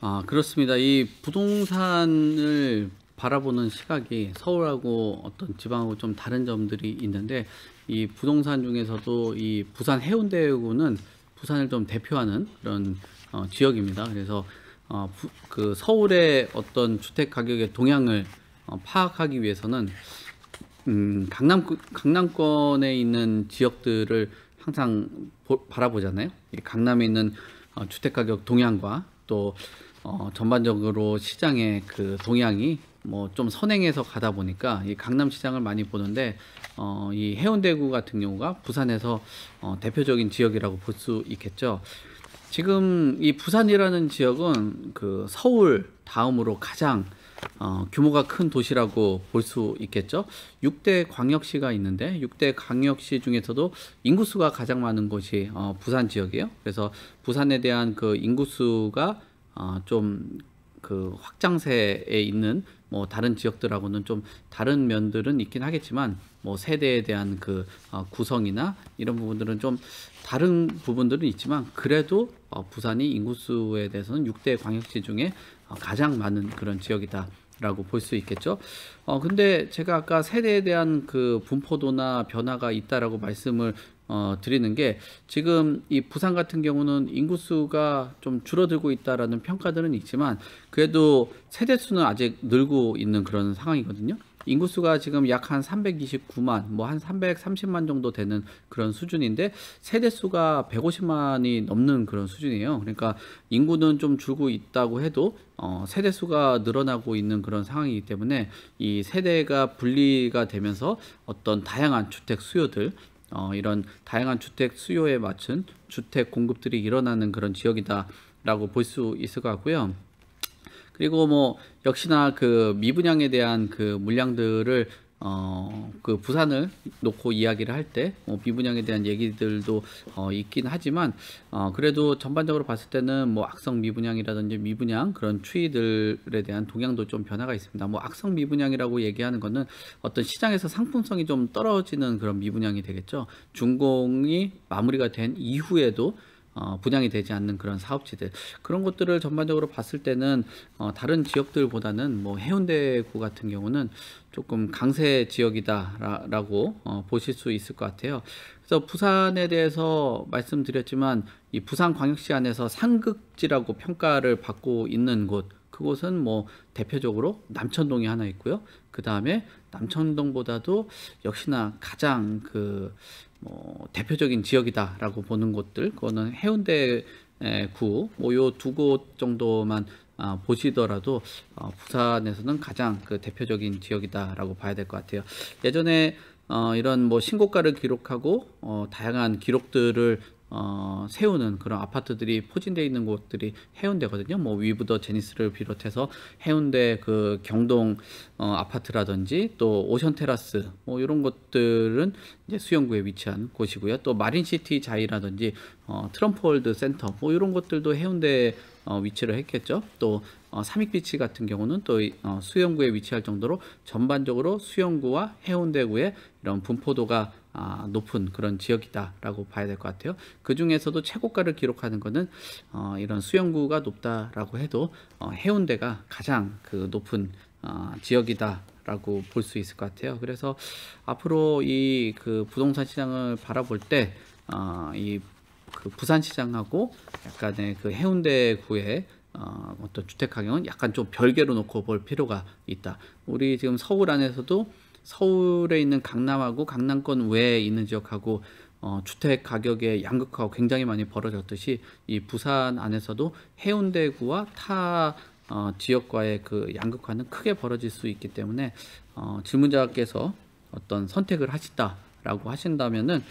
아, 그렇습니다. 이 부동산을 바라보는 시각이 서울하고 어떤 지방하고 좀 다른 점들이 있는데, 이 부동산 중에서도 이 부산 해운대구는 부산을 좀 대표하는 그런 지역입니다. 그래서 그 서울의 어떤 주택 가격의 동향을 파악하기 위해서는 강남권에 있는 지역들을 항상 바라보잖아요. 이 강남에 있는 주택 가격 동향과 또 전반적으로 시장의 그 동향이 뭐 좀 선행해서 가다 보니까 이 강남 시장을 많이 보는데, 이 해운대구 같은 경우가 부산에서 대표적인 지역이라고 볼 수 있겠죠. 지금 이 부산이라는 지역은 그 서울 다음으로 가장 규모가 큰 도시라고 볼 수 있겠죠. 6대 광역시가 있는데 6대 광역시 중에서도 인구수가 가장 많은 곳이 부산 지역이에요. 그래서 부산에 대한 그 인구수가 좀 그 확장세에 있는 뭐 다른 지역들하고는 좀 다른 면들은 있긴 하겠지만, 뭐 세대에 대한 그 구성이나 이런 부분들은 좀 다른 부분들은 있지만, 그래도 부산이 인구수에 대해서는 6대 광역시 중에 가장 많은 그런 지역이다 라고 볼 수 있겠죠. 근데 제가 아까 세대에 대한 그 분포도나 변화가 있다라고 말씀을 드리는 게, 지금 이 부산 같은 경우는 인구수가 좀 줄어들고 있다라는 평가들은 있지만, 그래도 세대수는 아직 늘고 있는 그런 상황이거든요. 인구수가 지금 약 한 329만, 뭐 한 330만 정도 되는 그런 수준인데, 세대수가 150만이 넘는 그런 수준이에요. 그러니까 인구는 좀 줄고 있다고 해도 세대수가 늘어나고 있는 그런 상황이기 때문에, 이 세대가 분리가 되면서 어떤 다양한 주택 수요들, 이런 다양한 주택 수요에 맞춘 주택 공급들이 일어나는 그런 지역이다 라고 볼 수 있을 것 같고요. 그리고 뭐 역시나 그 미분양에 대한 그 물량들을 그 부산을 놓고 이야기를 할 때 미분양에 대한 얘기들도 있긴 하지만, 그래도 전반적으로 봤을 때는 뭐 악성 미분양이라든지 미분양 그런 추이들에 대한 동향도 좀 변화가 있습니다. 뭐 악성 미분양이라고 얘기하는 거는 어떤 시장에서 상품성이 좀 떨어지는 그런 미분양이 되겠죠. 준공이 마무리가 된 이후에도 분양이 되지 않는 그런 사업지들, 그런 것들을 전반적으로 봤을 때는 다른 지역들보다는 뭐 해운대구 같은 경우는 조금 강세 지역이다 라고 보실 수 있을 것 같아요. 그래서 부산에 대해서 말씀드렸지만, 이 부산광역시 안에서 상극지라고 평가를 받고 있는 곳, 그곳은 뭐 대표적으로 남천동이 하나 있고요. 그 다음에 남천동보다도 역시나 가장 그 대표적인 지역이다라고 보는 곳들, 그거는 해운대구, 뭐 요 두 곳 정도만 보시더라도 부산에서는 가장 그 대표적인 지역이다라고 봐야 될 것 같아요. 예전에 이런 뭐 신고가를 기록하고 다양한 기록들을 세우는 그런 아파트들이 포진되어 있는 곳들이 해운대거든요. 뭐 위브더 제니스를 비롯해서 해운대 그 경동 아파트라든지 또 오션테라스 뭐 이런 것들은 이제 수영구에 위치한 곳이고요. 또 마린시티 자이라든지 트럼프월드센터 뭐 이런 것들도 해운대에 위치를 했겠죠. 또 삼익비치 같은 경우는 또 수영구에 위치할 정도로 전반적으로 수영구와 해운대구의 이런 분포도가 높은 그런 지역이다라고 봐야 될 것 같아요. 그 중에서도 최고가를 기록하는 것은 이런 수영구가 높다라고 해도 해운대가 가장 그 높은 지역이다라고 볼 수 있을 것 같아요. 그래서 앞으로 이 그 부동산 시장을 바라볼 때 이 그 부산 시장하고 약간의 그 해운대구의 어떤 주택 가격은 약간 좀 별개로 놓고 볼 필요가 있다. 우리 지금 서울 안에서도 서울에 있는 강남하고 강남권 외에 있는 지역하고 주택 가격의 양극화가 굉장히 많이 벌어졌듯이, 이 부산 안에서도 해운대구와 타 지역과의 그 양극화는 크게 벌어질 수 있기 때문에, 질문자께서 어떤 선택을 하신다라고 하신다면은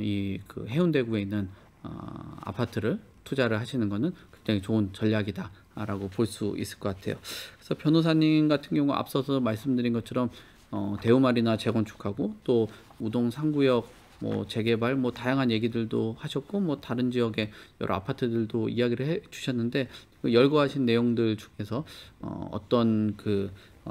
이 그 해운대구에 있는 아파트를 투자를 하시는 것은 굉장히 좋은 전략이다라고 볼 수 있을 것 같아요. 그래서 변호사님 같은 경우 앞서서 말씀드린 것처럼 대우마리나 재건축하고 또 우동 3구역 뭐 재개발 뭐 다양한 얘기들도 하셨고, 뭐 다른 지역의 여러 아파트들도 이야기를 해 주셨는데, 열거하신 내용들 중에서 어떤 그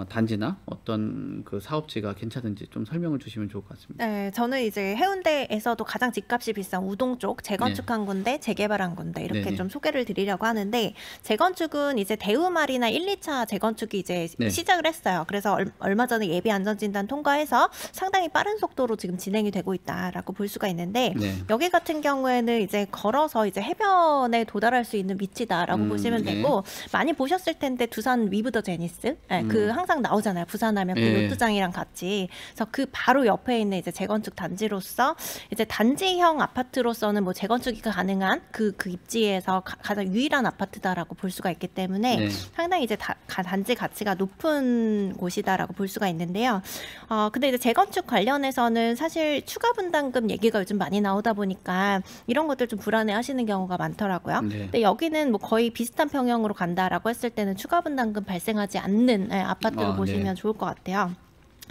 단지나 어떤 그 사업지가 괜찮은지 좀 설명을 주시면 좋을 것 같습니다. 네, 저는 이제 해운대에서도 가장 집값이 비싼 우동 쪽 재건축한 네. 군데, 재개발한 군데 이렇게 네네. 좀 소개를 드리려고 하는데, 재건축은 이제 대우마리나 1, 2차 재건축이 이제 네. 시작을 했어요. 그래서 얼마 전에 예비 안전진단 통과해서 상당히 빠른 속도로 지금 진행이 되고 있다라고 볼 수가 있는데 네. 여기 같은 경우에는 이제 걸어서 이제 해변에 도달할 수 있는 위치다라고 보시면 네. 되고, 많이 보셨을 텐데 두산 위브 더 제니스 네, 그 항상 나오잖아요. 부산하면 그 예. 요트장이랑 같이. 그래서 그 바로 옆에 있는 이제 재건축 단지로서 이제 단지형 아파트로서는 뭐 재건축이 가능한 그 입지에서 가장 유일한 아파트다라고 볼 수가 있기 때문에 네. 상당히 이제 단지 가치가 높은 곳이다라고 볼 수가 있는데요. 근데 이제 재건축 관련해서는 사실 추가 분담금 얘기가 요즘 많이 나오다 보니까 이런 것들 좀 불안해하시는 경우가 많더라고요. 네. 근데 여기는 뭐 거의 비슷한 평형으로 간다라고 했을 때는 추가 분담금 발생하지 않는 네, 아파트로 보시면 네. 좋을 것 같아요.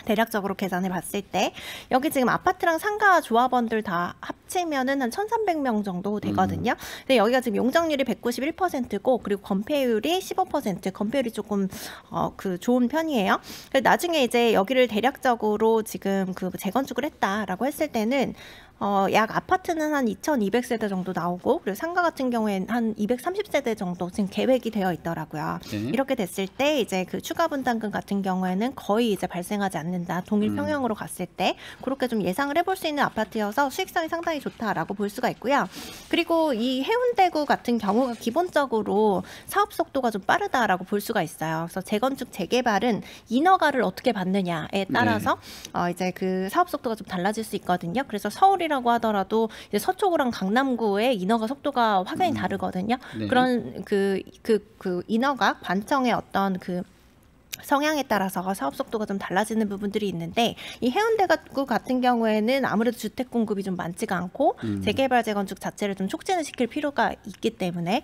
대략적으로 계산해 봤을 때 여기 지금 아파트랑 상가 조합원들 다 합치면은 한 1,300명 정도 되거든요. 근데 여기가 지금 용적률이 191%고 그리고 건폐율이 15%, 건폐율이 조금 그 좋은 편이에요. 나중에 이제 여기를 대략적으로 지금 그 재건축을 했다라고 했을 때는 약 아파트는 한 2,200세대 정도 나오고, 그리고 상가 같은 경우에는 한 230세대 정도 지금 계획이 되어 있더라고요. 네. 이렇게 됐을 때 이제 그 추가 분담금 같은 경우에는 거의 이제 발생하지 않는다. 동일 평형으로 갔을 때 그렇게 좀 예상을 해볼 수 있는 아파트여서 수익성이 상당히 좋다라고 볼 수가 있고요. 그리고 이 해운대구 같은 경우가 기본적으로 사업 속도가 좀 빠르다라고 볼 수가 있어요. 그래서 재건축 재개발은 인허가를 어떻게 받느냐에 따라서 네. 이제 그 사업 속도가 좀 달라질 수 있거든요. 그래서 서울이랑 라고 하더라도 이제 서초구랑 강남구의 인허가 속도가 확연히 다르거든요. 네. 그런 그 인허가 관청의 어떤 그 성향에 따라서 사업 속도가 좀 달라지는 부분들이 있는데, 이 해운대구 같은 경우에는 아무래도 주택 공급이 좀 많지가 않고 재개발 재건축 자체를 좀 촉진을 시킬 필요가 있기 때문에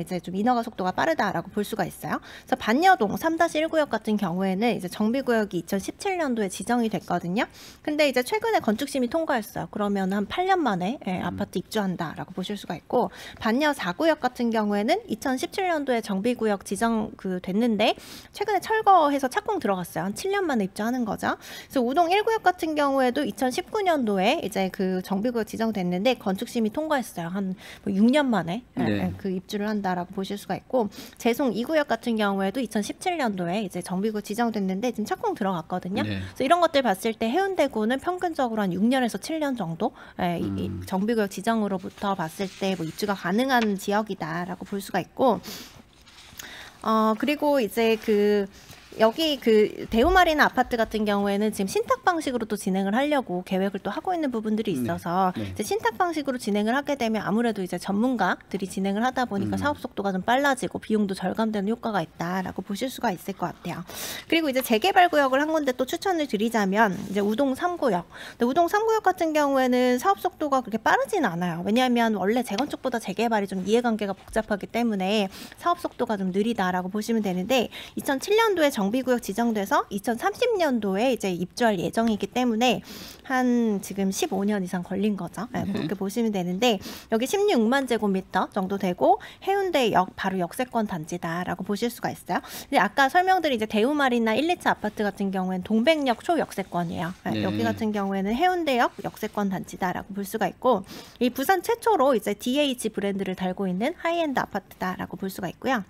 이제 좀 인허가 속도가 빠르다라고 볼 수가 있어요. 그래서 반여동 3-1구역 같은 경우에는 이제 정비구역이 2017년도에 지정이 됐거든요. 근데 이제 최근에 건축심의 통과했어요. 그러면 한 8년 만에 예, 아파트 입주한다라고 보실 수가 있고, 반여 4구역 같은 경우에는 2017년도에 정비구역 지정 그 됐는데 최근에 철거해서 착공 들어갔어요. 한 7년 만에 입주하는 거죠. 그래서 우동 1구역 같은 경우에도 2019년도에 이제 그 정비구역 지정됐는데 건축심의 통과했어요. 한 6년 만에 네. 그 입주를 한다라고 보실 수가 있고, 재송 2구역 같은 경우에도 2017년도에 이제 정비구역 지정됐는데 지금 착공 들어갔거든요. 네. 그래서 이런 것들 봤을 때 해운대구는 평균적으로 한 6년에서 7년 정도 이 정비구역 지정으로부터 봤을 때 뭐 입주가 가능한 지역이다라고 볼 수가 있고, 그리고 이제 그 여기 그 대우마리나 아파트 같은 경우에는 지금 신탁 방식으로 또 진행을 하려고 계획을 또 하고 있는 부분들이 있어서 네. 네. 이제 신탁 방식으로 진행을 하게 되면 아무래도 이제 전문가들이 진행을 하다 보니까 사업 속도가 좀 빨라지고 비용도 절감되는 효과가 있다라고 보실 수가 있을 것 같아요. 그리고 이제 재개발 구역을 한 군데 또 추천을 드리자면 이제 우동 3구역. 근데 우동 3구역 같은 경우에는 사업 속도가 그렇게 빠르진 않아요. 왜냐하면 원래 재건축보다 재개발이 좀 이해관계가 복잡하기 때문에 사업 속도가 좀 느리다라고 보시면 되는데, 2007년도에 정비구역 지정돼서 2030년도에 이제 입주할 예정이기 때문에 한 지금 15년 이상 걸린 거죠. 네, 그렇게 보시면 되는데 여기 16만 제곱미터 정도 되고 해운대역 바로 역세권 단지다라고 보실 수가 있어요. 근데 아까 설명드린 이제 대우마리나 1, 2차 아파트 같은 경우에는 동백역 초역세권이에요. 네, 네. 여기 같은 경우에는 해운대역 역세권 단지다라고 볼 수가 있고, 이 부산 최초로 이제 DH 브랜드를 달고 있는 하이엔드 아파트다라고 볼 수가 있고요.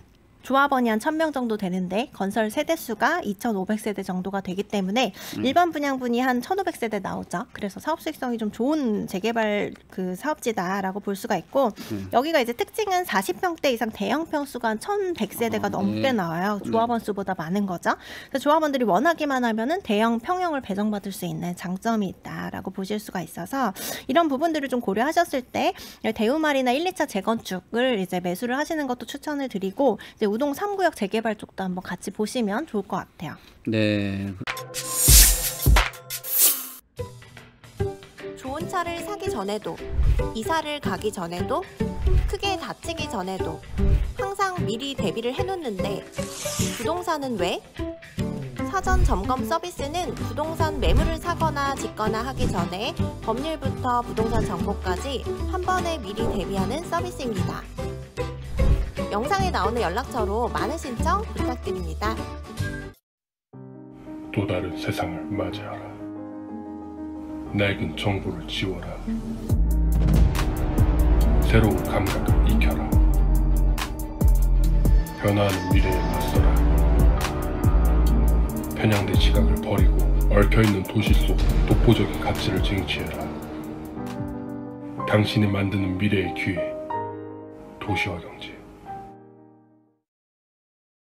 조합원이 한 1,000명 정도 되는데 건설 세대수가 2,500세대 정도가 되기 때문에 일반 분양분이 한 1,500세대 나오죠. 그래서 사업 수익성이 좀 좋은 재개발 그 사업지다라고 볼 수가 있고, 여기가 이제 특징은 40평대 이상 대형 평수가 한 1,100세대가 넘게 네. 나와요. 조합원 수보다 많은 거죠. 그래서 조합원들이 원하기만 하면은 대형 평형을 배정받을 수 있는 장점이 있다라고 보실 수가 있어서, 이런 부분들을 좀 고려하셨을 때 대우마리나 1, 2차 재건축을 이제 매수를 하시는 것도 추천을 드리고, 이제 우동 3구역 재개발 쪽도 한번 같이 보시면 좋을 것 같아요. 네. 좋은 차를 사기 전에도, 이사를 가기 전에도, 크게 다치기 전에도 항상 미리 대비를 해놓는데 부동산은 왜? 사전 점검 서비스는 부동산 매물을 사거나 짓거나 하기 전에 법률부터 부동산 정보까지 한 번에 미리 대비하는 서비스입니다. 영상에 나오는 연락처로 많은 신청 부탁드립니다. 또 다른 세상을 맞이하라. 낡은 정보를 지워라. 새로운 감각을 익혀라. 변화하는 미래에 맞서라. 편향된 시각을 버리고 얽혀있는 도시 속 독보적인 가치를 쟁취해라. 당신이 만드는 미래의 기회, 도시와 경제.